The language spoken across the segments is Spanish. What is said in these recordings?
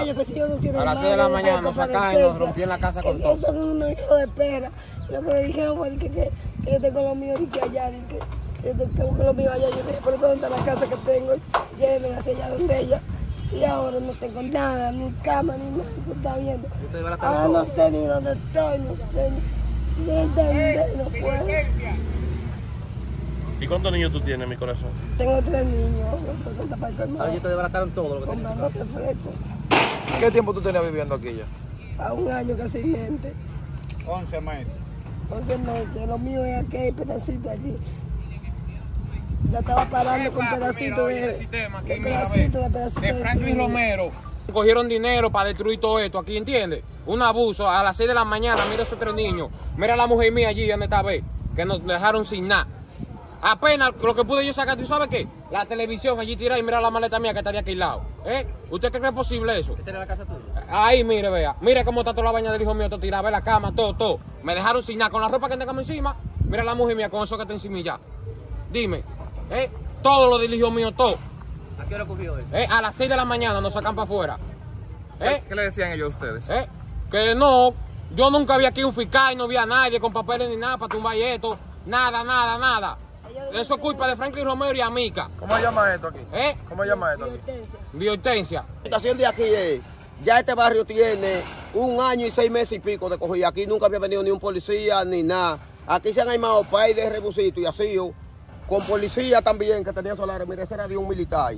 años que si yo no quiero nada. A las 6 de la mañana nos sacaron y nos rompieron la casa con todo. Eso es un hijo de perra. Lo que me dijeron fue que yo tengo lo mío y que allá, yo tengo lo mío allá. Yo dije, pero ¿dónde está la casa que tengo? Llévenme hacia allá donde ella. Y ahora no tengo nada, ni cama, ni nada, tú estás viendo. Ahora no sé ni dónde estoy, no sé ni dónde no puedo. ¿Y cuántos niños tú tienes, mi corazón? Tengo 3 niños, no sé cuántas partes más. Ahí te desbarataron todo lo que tenías. ¿Qué tiempo tú tenías viviendo aquí ya? A 1 año casi 20. 11 meses. 11 meses, lo mío es aquel pedacito allí. La estaba parando con pedacitos de Franklin Romero. Cogieron dinero para destruir todo esto aquí, ¿entiendes? Un abuso a las 6 de la mañana, mira esos 3 niños. Mira la mujer mía allí, donde está B, que nos dejaron sin nada. Apenas lo que pude yo sacar, ¿tú sabes qué? La televisión allí tirada y mira la maleta mía que estaría aquí al lado. ¿Eh? ¿Usted cree que es posible eso? ¿Esta era la casa tuya? Ahí, mire, vea. Mire cómo está toda la baña del hijo mío, todo tirado, ve la cama, todo. Me dejaron sin nada, con la ropa que tengamos encima. Mira la mujer mía con eso que está encima y ya. Dime, ¿eh? Todo lo del hijo mío, todo. ¿A qué hora ocurrió eso? A las 6 de la mañana nos sacan para afuera. ¿Eh? ¿Qué le decían ellos a ustedes? Que no, yo nunca vi aquí un fiscal y no vi a nadie con papeles ni nada para tumbar esto. Nada. Eso es culpa de Franklin Romero y Amica. ¿Cómo se llama esto aquí? ¿Cómo se llama esto aquí? Villa Hortensia. La situación de aquí es, ya este barrio tiene 1 año y 6 meses y pico de coger. Aquí nunca había venido ni un policía ni nada. Aquí se han armado país de rebusitos y así, con policía también que tenían solares. Mira, ese era de un militar.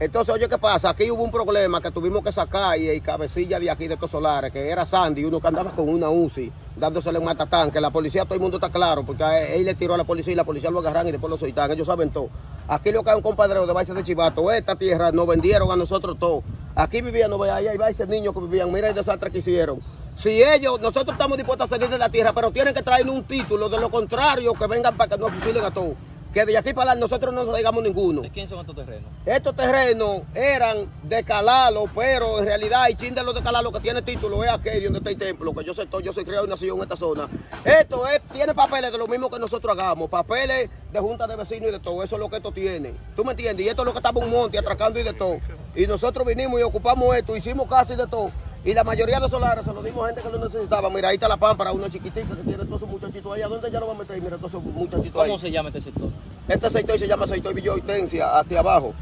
Entonces, oye, ¿qué pasa? Aquí hubo un problema que tuvimos que sacar y el cabecilla de aquí de estos solares, que era Sandy, uno que andaba con una UCI, dándosele un matatán, que la policía, todo el mundo está claro, porque él le tiró a la policía y la policía lo agarran y después lo soltaron, ellos saben todo. Aquí lo que hay un compadreo de Baices de Chivato, esta tierra nos vendieron a nosotros todo. Aquí vivían, no veía, ahí hay Baices niños que vivían, mira el desastre que hicieron. Si ellos, nosotros estamos dispuestos a salir de la tierra, pero tienen que traernos un título, de lo contrario, que vengan para que nos fusilen a todos. Que de aquí para allá nosotros no nos digamos ninguno. ¿De quién son estos terrenos? Estos terrenos eran de Calalo, pero en realidad el chin de los de Calalo que tiene título es aquel donde está el templo, que yo soy criado y nacido en esta zona. Esto es, tiene papeles de lo mismo que nosotros hagamos, papeles de junta de vecinos y de todo, eso es lo que esto tiene. ¿Tú me entiendes? Y esto es lo que estaba un monte atracando y de todo. Y nosotros vinimos y ocupamos esto, hicimos casi de todo. Y la mayoría de solares se lo dimos a gente que lo necesitaba. Mira, ahí está la pámpara, uno chiquitito que tiene todos esos muchachitos ahí. ¿A dónde ya lo va a meter? Mira, todos esos muchachitos ahí. ¿Cómo se llama este sector? Este sector se llama sector Villa Hortensia, hacia abajo.